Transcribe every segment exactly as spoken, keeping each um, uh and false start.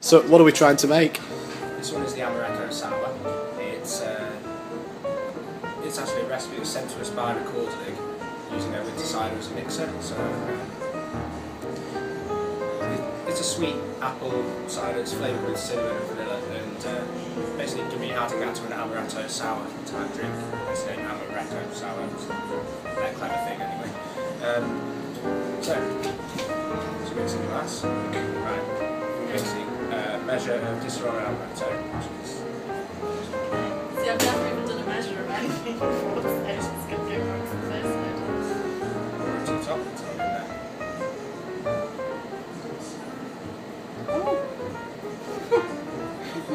So what are we trying to make? This one is the Amaretto Sour. It's, uh, it's actually a recipe that was sent to us by Recording using their winter cider as a mixer. So uh, it's a sweet apple cider. It's flavoured with cinnamon and vanilla, and uh, basically to me how to get to an Amaretto Sour type drink. It's named Amaretto Sour, that kind of thing anyway. Um, so, let's mix in the glass. Right. Mixing uh, measure of Disaronno Amaretto. See, I've never even done a measure of anything before, so I just going to go for it the first time. To the top, the top there. Oh!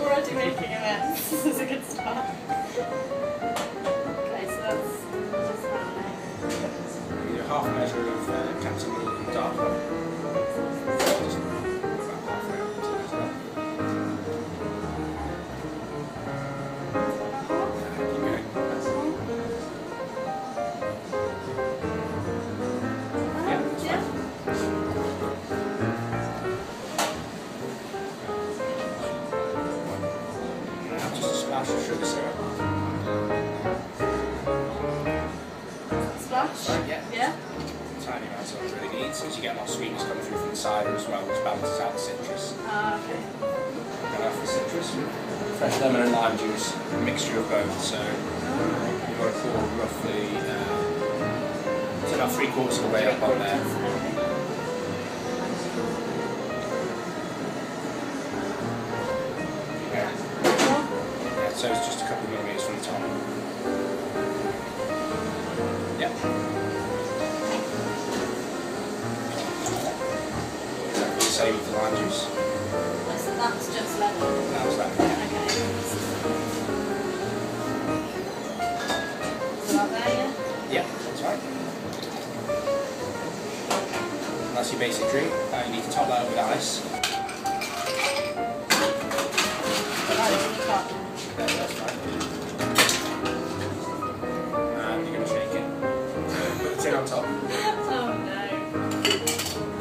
Already making a mess. This is a good start. Okay, so that's just how I do half a measure of uh, Captain Milk and Dark. Splash of sugar syrup. Splash? Right, yeah. yeah. Tiny amount, so it's really neat, since you get a lot of sweetness coming through from the cider as well, which balances out the citrus. Ah, uh, okay. Cut off the citrus. Fresh lemon and lime juice, a mixture of both, so oh, you've got to pour roughly uh, it's about three quarters of the way up on there. So it's just a couple of millimetres from the top. Yeah. Exactly the same with the lime juice. Oh, so that's just lemon? That was lemon, yeah. Okay. Is that there, yeah? Yeah, that's right. And that's your basic drink. Now you need to top that up with ice. And you're going to shake it. Put the tin on top. Oh no.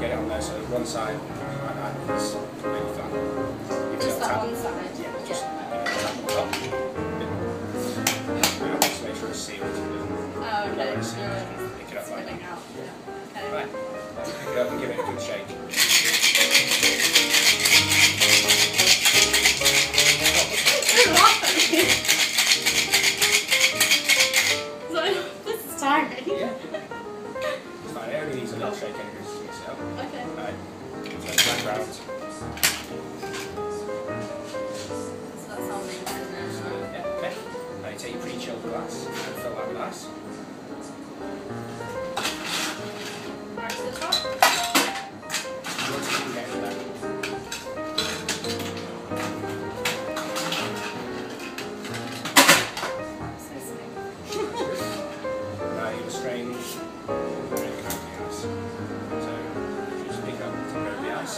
Get it on there, so one side like that is completely flat. Just that tap. One side? Yeah, just yeah. Tap on top. Yeah. Just make sure it's sealed. Oh no, it's pick it up like that. Out. Yeah. Okay. Right. Pick it up and give it a good shake. Yeah. It's fine, it only needs a little shake anyway to mix it up. Okay. Right. So it's back round. So that's all mixed in there. So, yeah, okay. Now you take your pre-chilled glass and fill that with ice. Right to the top. You want to keep getting that. So sweet. Strain really coating ice. So you just pick up and go to the ice,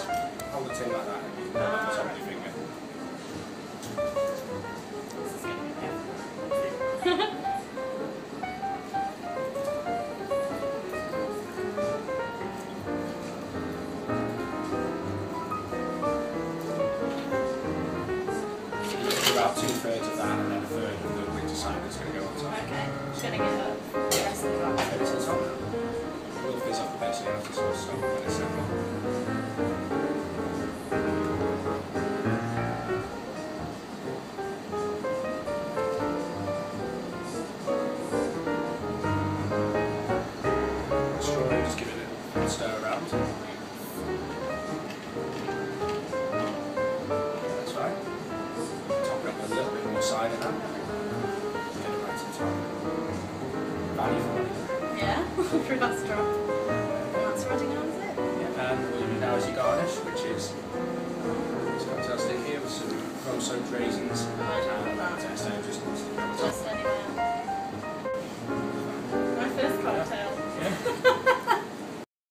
hold the tin like that, and you can hold it on the top of your finger. This is going to be perfect. About two thirds of that, and then a third of the winter cider that's going to go on top. Okay, just going to get up. Stir around. That's right. Top it up with a little bit more cider now. Get it right to the top. Value for money. Yeah, for that straw. That's spreading out, is it? Yeah, and what you do now is you garnish, which is